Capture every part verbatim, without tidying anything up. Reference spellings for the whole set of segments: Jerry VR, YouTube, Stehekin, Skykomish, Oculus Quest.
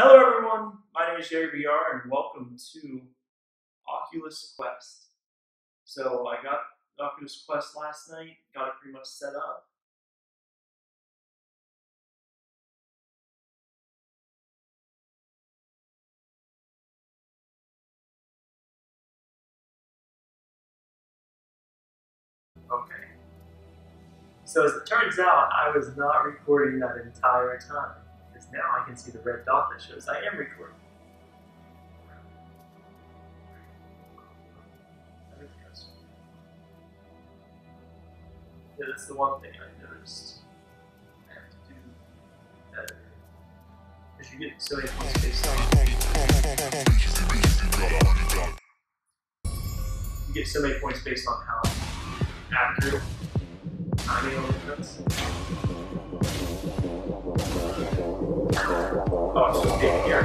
Hello everyone, my name is Jerry V R and welcome to Oculus Quest. So I got the Oculus Quest last night, got it pretty much set up. Okay. So as it turns out, I was not recording that entire time. Now I can see the red dot that shows I am recording. Yeah, that's the one thing I noticed. I have to do better. Because you get so many points based on you get so many points based on how accurate timing elements. Oh, so big here.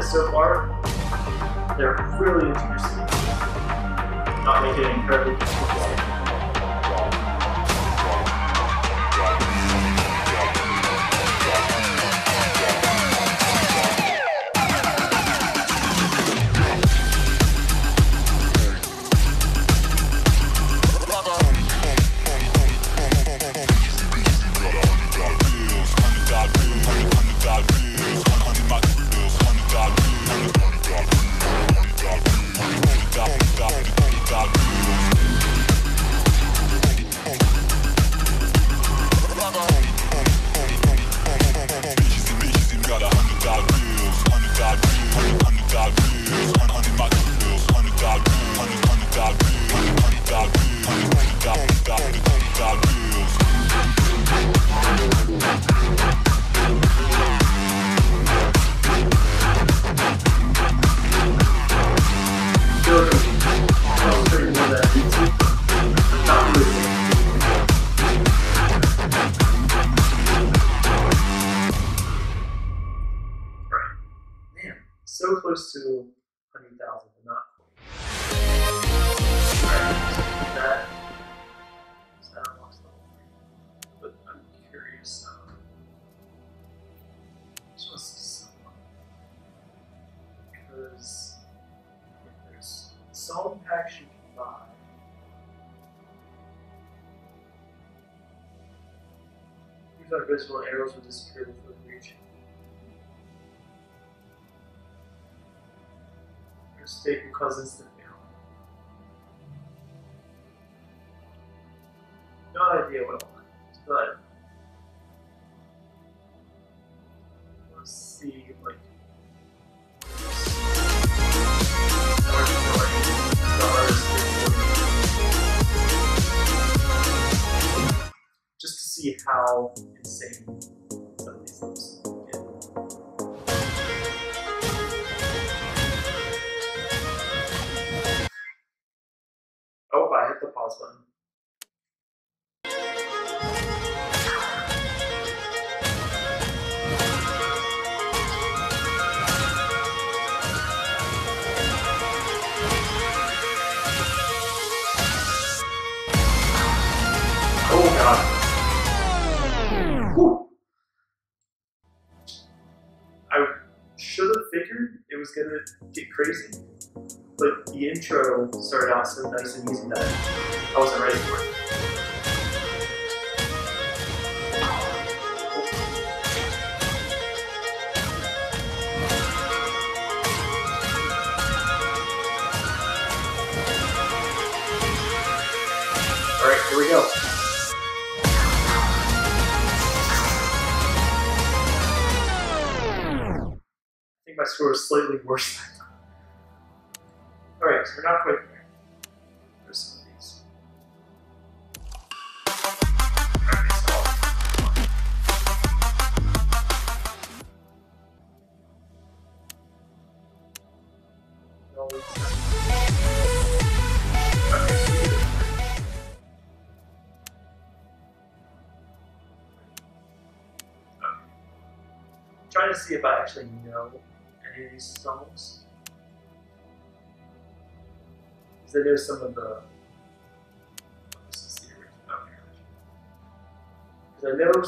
So far, they're really interesting. Not making it incredibly difficult. So close to one hundred thousand, but not quite. Alright, so that, so that unlocks the whole thing. But I'm curious, um, I just want to see someone. Because if there's some packs you can buy, these are visible arrows will disappear before reaching. Mistake because it's the family. No idea what I want, but let's see, like, just to see how insane some of these looks. Oh, I hit the pause button. Oh god. Whew. I should have figured it was gonna get crazy. But the intro started out so nice and easy that I wasn't ready for it. Oh. Here we go. I think my score was slightly worse than I thought. Alright, so we're not quite there. There's some of these. All these trying to see if I actually know any of these songs. Because I know some of the. This is the original. Okay. Because I know. S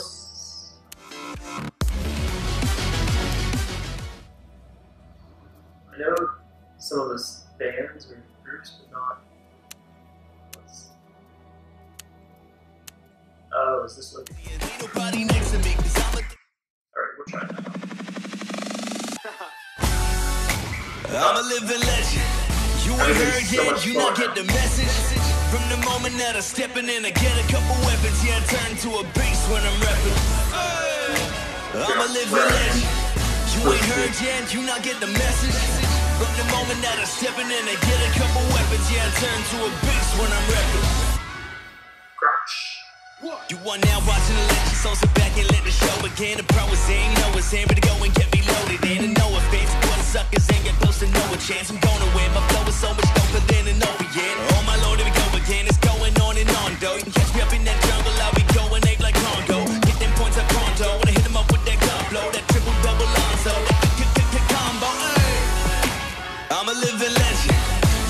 I know some of the bands or groups, but not. What's... Oh, is this what? Alright, we'll try that. I'm a living legend. You ain't heard yet, you not get the message. From the moment that I'm stepping in, I get a couple weapons. Yeah, I turn to a beast when I'm repping. I'm a living legend. You ain't heard yet, you not get the message. From the moment that I'm stepping in, I get a couple weapons. Yeah, I turn to a beast when I'm repping. You are now watching the legend, so sit back and let the show begin. The pro is in, know it's in, ready to go and get me loaded in. And no offense, but the suckers ain't got close to no chance. I'm gonna win, my flow is so much doper than an Orient. Oh my lord, here we go again, it's going on and on, though. You can catch me up in that jungle, I'll be going ape like Congo. Hit them points up pronto, wanna hit them up with that gun blow, that triple double Lonzo, that combo. I'm a living legend,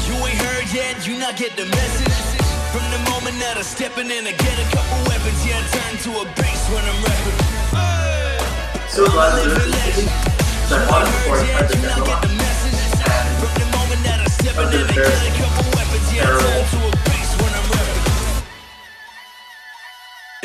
you ain't heard yet, you not get the message. From the moment that I'm stepping in, I get a couple weapons. Yeah, I turn to a beast when I'm repping. So glad that this is the bottom part of the demo. From the moment that I'm stepping in, I get a couple weapons. Yeah, I turn to a beast when I'm repping.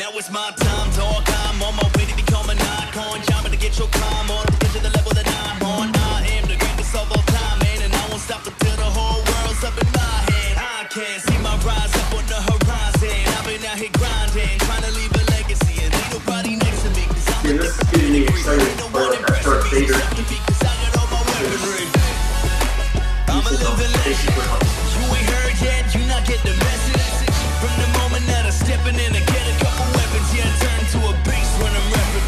Now it's my time, dog. I'm on my way to become an icon. Jumping to get your climb on to get to the level that I'm on. I am the greatest of all time, man, and I won't stop until the whole world's up in my hand. I can't see my rise. Out here grinding, trying to leave a legacy, and ain't nobody next to me. Dude, this is getting me excited for that sort of fader. I'm a living legend. You ain't heard yet, you not get the message. From the moment that I'm stepping in, I get a couple weapons. Yeah, I turn to a beast when I'm repping.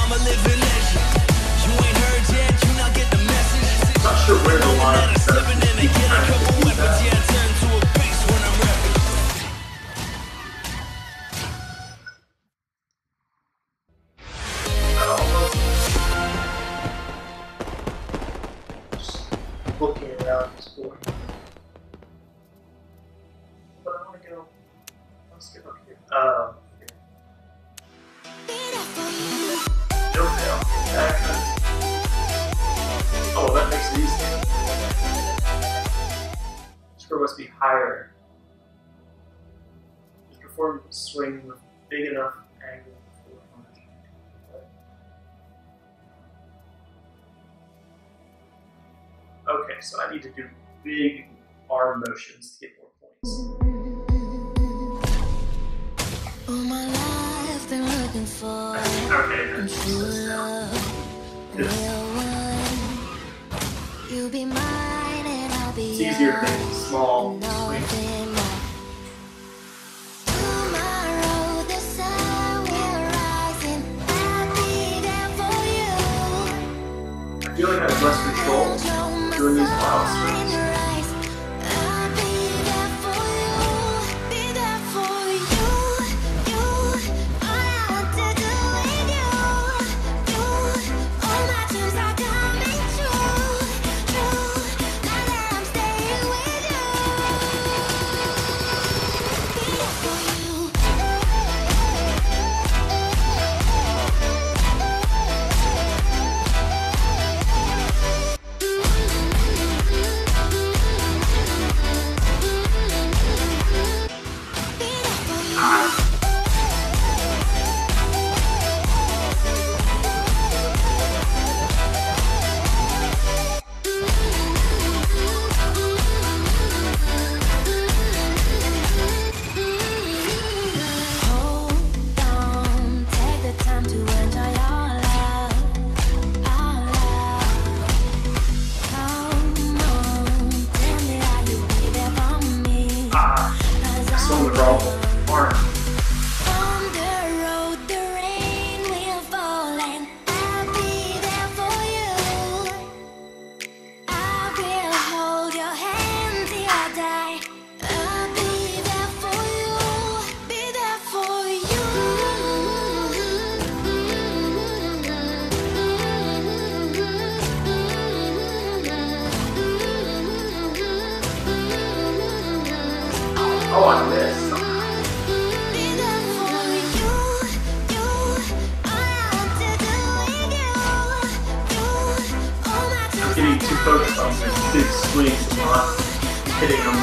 I'm a living legend. You ain't heard yet, you not get the message. Not sure where the line is. Stepping in, I get a couple weapons. Yeah, I turn to a beast when I'm repping. Looking around this board. But I want to go. Let's get up here. Um, here. No fail. Oh, that makes it easy. Score must be higher. Just perform a swing with big enough angle. Okay, so I need to do big arm motions to get more points. All my life been looking for true love, real one. You'll be mine and I'll be yours. It's easier to make small swings. I feel like I have less control. Doing these wild swings. I'll be there for you, be there for you, you, all I want to do with you, you, all my dreams are coming true, true, now that I'm staying with you. girl or I want this. I'm getting too focused on these big swings and not hitting them.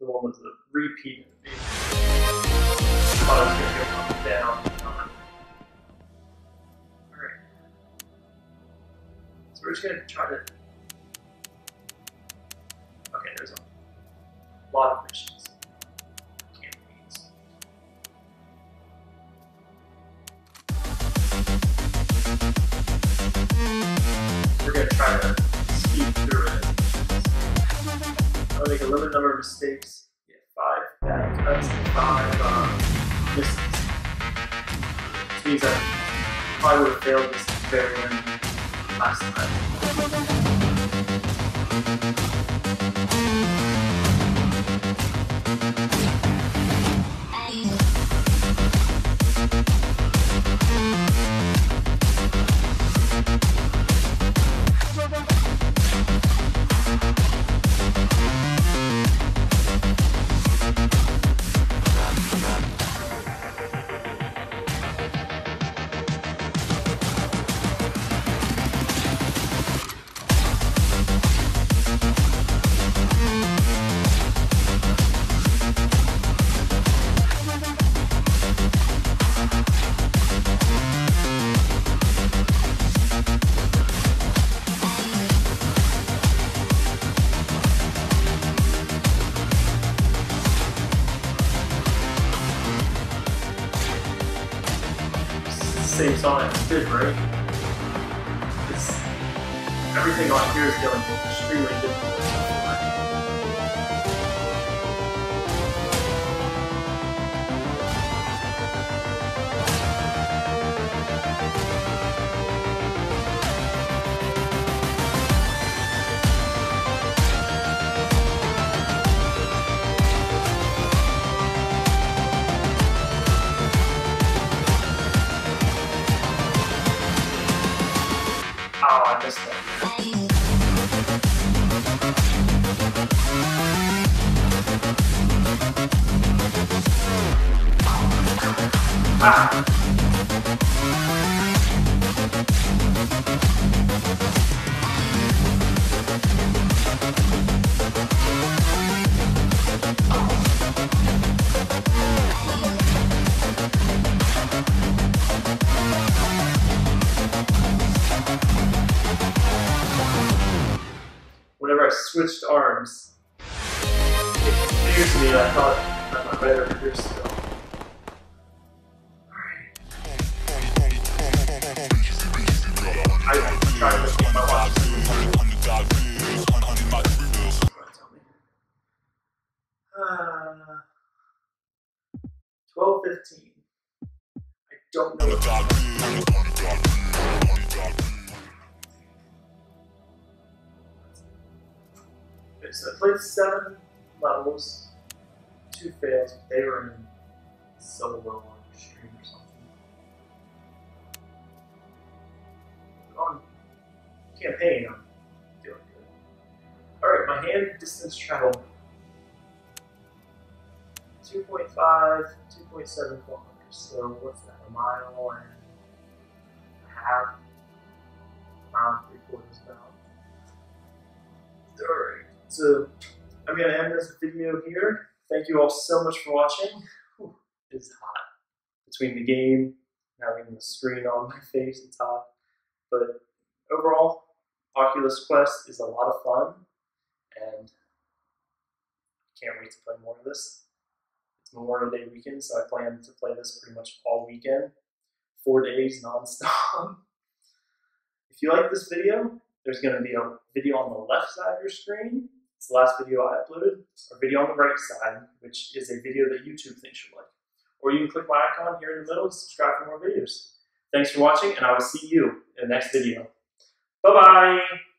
The one with the repeat of the beat. I thought I was going to go up and down. Alright. So we're just going to try to... Okay, there's a lot of missions. Campaigns. We're going to try to speed through it. I'll make a limited number of mistakes, get five bad cuts and five uh, misses. Which means I probably would have failed this very end last time. Same song, that's good, right? It's, everything on here is going extremely difficult. Oh, I missed that. Ah. Whenever I switched arms, it confused me. I thought I might better over here still. Alright. I tried to keep my watch. Uh, twelve fifteen. I don't know what to do. So I played seven levels, two fails, but they were in solo on the stream or something. On campaign, I'm doing good. Alright, my hand distance travel. two point five, two point seven kilometers. So what's that, a mile and a half? A mile and three quarters. So I'm going to end this video here. Thank you all so much for watching. Whew, it is hot. Between the game, having the screen on my face, it's hot. But overall, Oculus Quest is a lot of fun, and can't wait to play more of this. It's Memorial Day weekend, so I plan to play this pretty much all weekend. Four days non-stop. If you like this video, there's going to be a video on the left side of your screen. It's the last video I uploaded. Or video on the right side, which is a video that YouTube thinks you'll like. Or you can click my icon here in the middle to subscribe for more videos. Thanks for watching, and I will see you in the next video. Bye-bye!